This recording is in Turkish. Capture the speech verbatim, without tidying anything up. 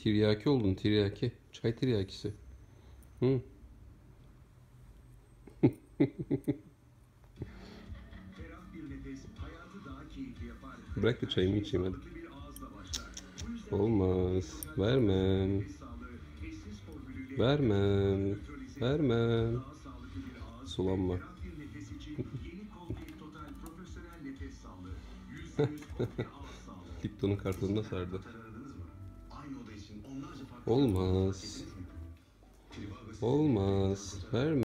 Tiryaki oldun, tiryaki. Çay tiryakisi. Hı. Bırak da çayımı içeyim hadi. Olmaz. Vermem. Vermem. Vermem. Sulanma. Lipton'un kartonuna sardı. Olmaz. Olmaz. Vermem.